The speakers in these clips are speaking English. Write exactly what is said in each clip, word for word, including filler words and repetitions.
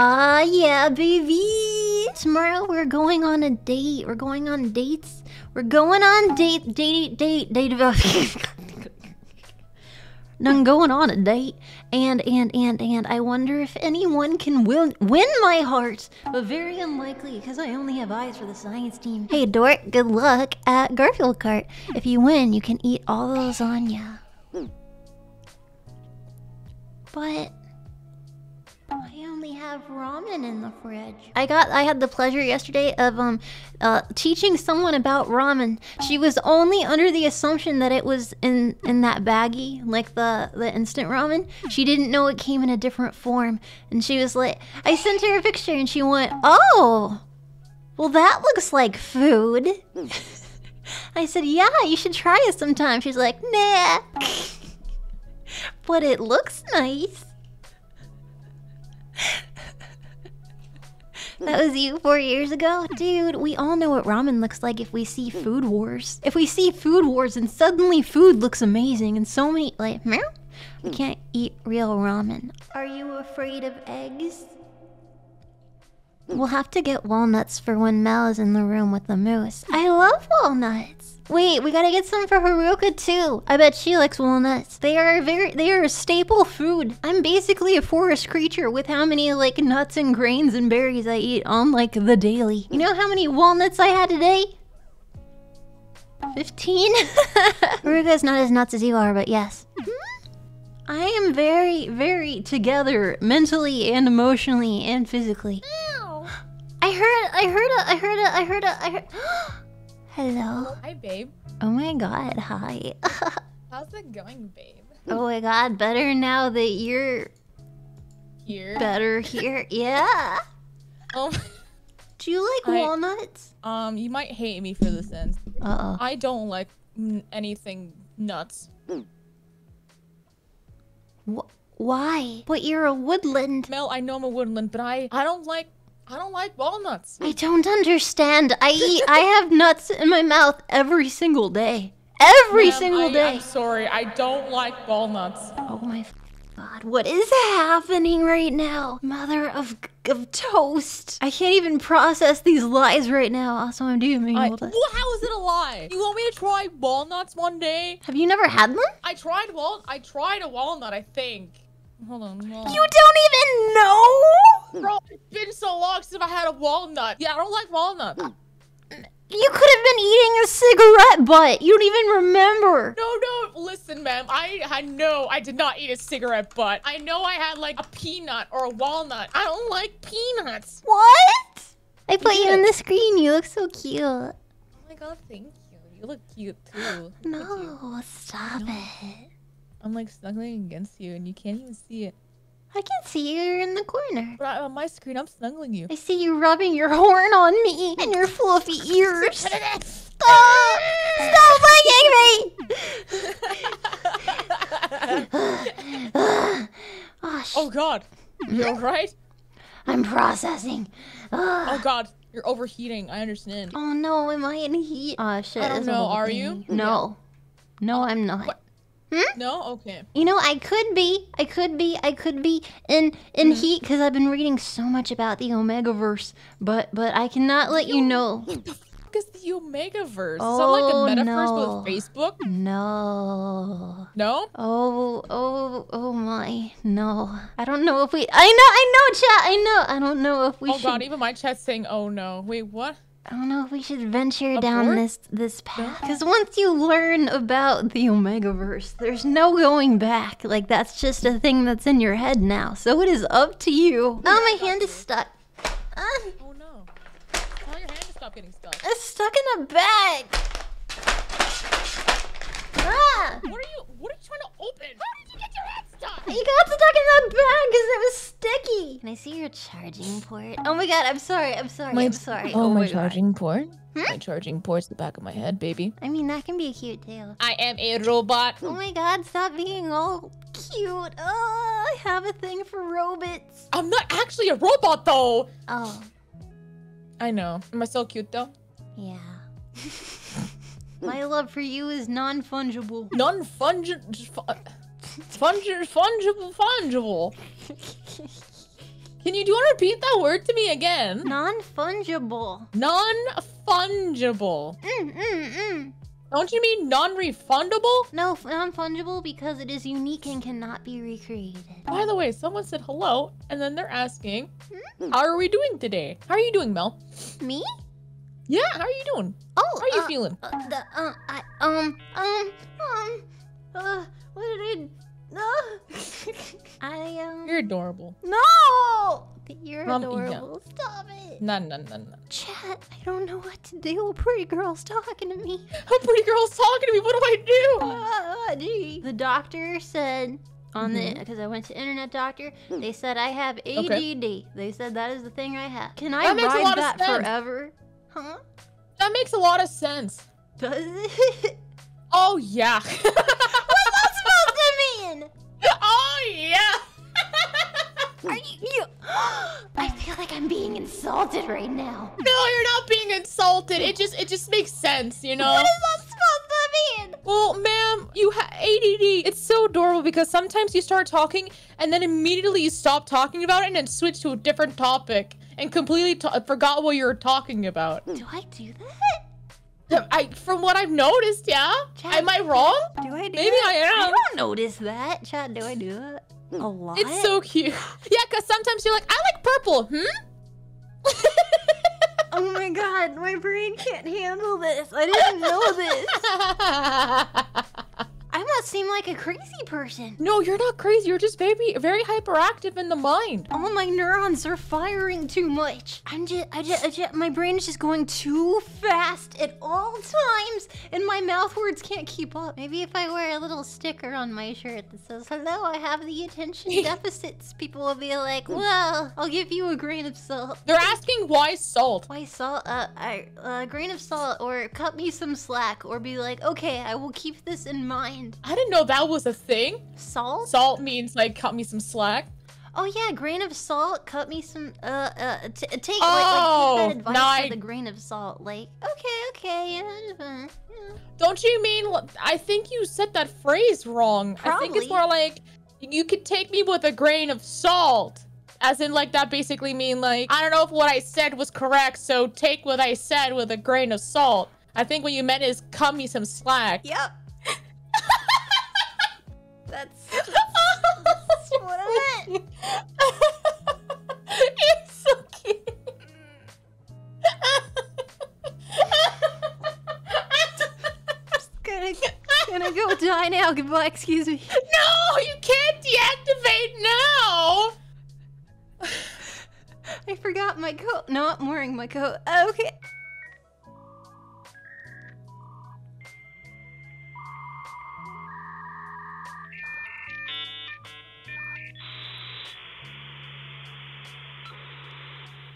Ah, uh, yeah, baby! Tomorrow we're going on a date. We're going on dates. We're going on date, date, date, date. I'm going on a date. And, and, and, and, I wonder if anyone can win, win my heart. But very unlikely, because I only have eyes for the science team. Hey, Dork, good luck at Garfield Kart. If you win, you can eat all the lasagna. But... I only have ramen in the fridge. I got, I had the pleasure yesterday of um, uh, teaching someone about ramen. She was only under the assumption that it was in in that baggie, like the the instant ramen. She didn't know it came in a different form, and she was like, I sent her a picture, and she went, "Oh, well, that looks like food." I said, "Yeah, you should try it sometime." She's like, "Nah, but it looks nice." That was you four years ago? Dude, we all know what ramen looks like if we see Food Wars. If we see Food Wars and suddenly food looks amazing and so many, like, meow, we can't eat real ramen. Are you afraid of eggs? We'll have to get walnuts for when Mel is in the room with the moose. I love walnuts! Wait, we gotta get some for Haruka too! I bet she likes walnuts. They are very- they are a staple food. I'm basically a forest creature with how many, like, nuts and grains and berries I eat on, like, the daily. You know how many walnuts I had today? fifteen? Haruka's not as nuts as you are, but yes. I am very, very together, mentally and emotionally and physically. I heard, I heard a, I heard a, I heard a, I heard... Hello? Hi, babe. Oh my god, hi. How's it going, babe? Oh my god, better now that you're... Here? Better here, yeah! Um, do you like I, walnuts? Um, you might hate me for this end. Uh-oh. I don't like anything nuts. Wh why? But you're a woodland. Mel, I know I'm a woodland, but I, I don't like... I don't like walnuts. I don't understand. I eat, I have nuts in my mouth every single day. Every Ma'am, single I, day. I'm sorry. I don't like walnuts. Oh my god. What is happening right now? Mother of, of toast. I can't even process these lies right now. Also, I'm doing I, well, how is it a lie? You want me to try walnuts one day? Have you never had them? I tried wal- I tried a walnut, I think. Hold on, hold on. You don't even know? Bro, it's been so long since I had a walnut. Yeah, I don't like walnuts. You could have been eating a cigarette butt. You don't even remember. No, no, listen, ma'am. I, I know I did not eat a cigarette butt. I know I had like a peanut or a walnut. I don't like peanuts. What? I put yeah. you on the screen. You look so cute. Oh my god, thank you. You look cute too. No, stop no. it. I'm like snuggling against you and you can't even see it. I can see you, you're in the corner. But I, on my screen, I'm snuggling you. I see you rubbing your horn on me and your fluffy ears. Stop! Stop bugging me! Oh, sh oh god, you're alright? I'm processing. Oh god, you're overheating, I understand. Oh no, am I in heat? Oh shit. I don't know, are thing. you? No. No, I'm not. What? Hmm? No? Okay. You know, I could be, I could be, I could be in in mm-hmm. heat because I've been reading so much about the Omegaverse, but but I cannot let you, you know. What the fuck is the Omegaverse? Oh, is that like a metaverse no. with Facebook? No. No? Oh, oh, oh my. No. I don't know if we... I know, I know, chat, I know. I don't know if we oh, should... Oh god, even my chat's saying, oh no. Wait, what? I don't know if we should venture Abort? down this this path. Because once you learn about the Omegaverse, there's no going back. Like, that's just a thing that's in your head now. So it is up to you. Oh, my Stop hand you. is stuck. Uh, oh, no. How your hand is stop getting stuck? It's stuck in a bag. Ah! What are you, what are you trying to open? How did you get your hand stuck? You got stuck in that bag because it was sticky. Can I see your charging port? Oh my god, I'm sorry, I'm sorry, my, I'm sorry. Oh, oh my, my charging god. port? Hmm? My charging port's the back of my head, baby. I mean, that can be a cute tale. I am a robot. Oh my god, stop being all cute. Oh, I have a thing for robots. I'm not actually a robot, though. Oh. I know. Am I so cute, though? Yeah. My love for you is non-fungible. Non-fungible... Fungible... Fungible... fungible. Can you do you want to repeat that word to me again? Non-fungible. Non-fungible. Mm, mm, mm. Don't you mean non-refundable? No, non-fungible because it is unique and cannot be recreated. By the way, someone said hello, and then they're asking, mm. how are we doing today? How are you doing, Mel? Me? Yeah, how are you doing? Oh, how are you uh, feeling? Uh, the, uh, I, um, um, um, uh, what did I... No. I, um... You're adorable. No! You're um, adorable. Yeah. Stop it. No, no, no, no. Chat, I don't know what to do. A pretty girl's talking to me. A pretty girl's talking to me? What do I do? Uh, uh, gee. The doctor said... On mm-hmm. the because I went to internet doctor, they said I have A D D. Okay. They said that is the thing I have. Can I that ride makes a lot that of sense. forever? Huh? That makes a lot of sense. Does it? Oh, yeah. Oh yeah! Are you, you? I feel like I'm being insulted right now. No, you're not being insulted. It just, it just makes sense, you know. What is that supposed to mean? Well, ma'am, you have A D D. It's so adorable because sometimes you start talking and then immediately you stop talking about it and then switch to a different topic and completely to forgot what you were talking about. Do I do that? I, from what I've noticed, yeah. Chad, am I wrong? Do I do Maybe that? I am. I don't notice that. Chad, do I do that? A lot? It's so cute. Yeah, because sometimes you're like, I like purple, hmm? Oh my god, my brain can't handle this. I didn't know this. I must seem like a crazy person. No, you're not crazy. You're just very, very hyperactive in the mind. All my neurons are firing too much. I'm just, I just, I just, my brain is just going too fast at all times, and my mouth words can't keep up. Maybe if I wear a little sticker on my shirt that says, "Hello, I have the attention deficits," people will be like, "Well, I'll give you a grain of salt." They're asking why salt. Why salt? Uh, I, uh, a grain of salt, or cut me some slack, or be like, "Okay, I will keep this in mind." I didn't know that was a thing. Salt? Salt means like cut me some slack. Oh yeah, grain of salt, cut me some uh uh t take oh, like, like take that advice nice. for the grain of salt. Like, okay, okay, yeah, yeah. Don't you mean I think you said that phrase wrong. Probably. I think it's more like you could take me with a grain of salt. As in, like, that basically mean like I don't know if what I said was correct, so take what I said with a grain of salt. I think what you meant is cut me some slack. Yep. That's just, that's what I meant. It's so cute. Just gonna, gonna go die now. Goodbye, excuse me. No, you can't deactivate now. I forgot my coat. No, I'm wearing my coat. Okay.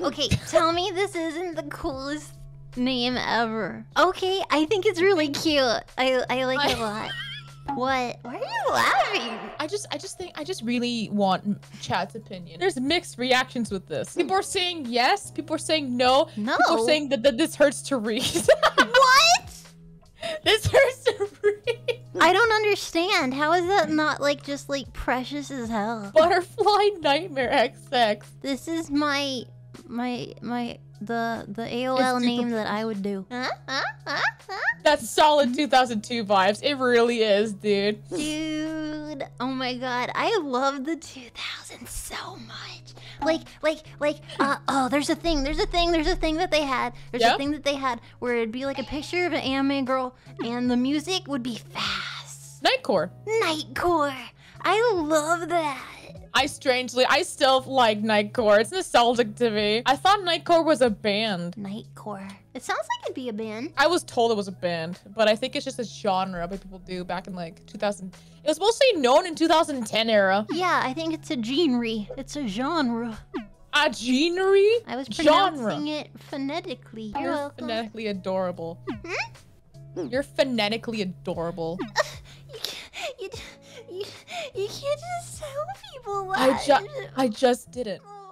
Okay, tell me this isn't the coolest name ever. Okay, I think it's really cute. I I like it a lot. What? Why are you laughing? I just I just think I just really want Chad's opinion. There's mixed reactions with this. People are saying yes. People are saying no. No. People are saying that, that this hurts to read. What? This hurts to read. I don't understand. How is that not like just like precious as hell? Butterfly Nightmare X X. This is my. My, my, the, the A O L name that I would do. Huh? Huh? Huh? Huh? That's solid two thousand two vibes. It really is, dude. Dude. Oh my god. I love the two thousands so much. Like, like, like, uh, oh, there's a thing. There's a thing. There's a thing that they had. There's yep. a thing that they had where it'd be like a picture of an anime girl and the music would be fast. Nightcore. Nightcore. I love that. I strangely, I still like Nightcore. It's nostalgic to me. I thought Nightcore was a band. Nightcore. It sounds like it'd be a band. I was told it was a band, but I think it's just a genre that people do back in like two thousand. It was mostly known in two thousand ten era. Yeah, I think it's a genre. It's a genre. A genre? I was pronouncing genre. it phonetically. You're, You're welcome. phonetically adorable. Hmm? You're phonetically adorable. you can't, you, you, you can't just tell people that. I, ju I just didn't.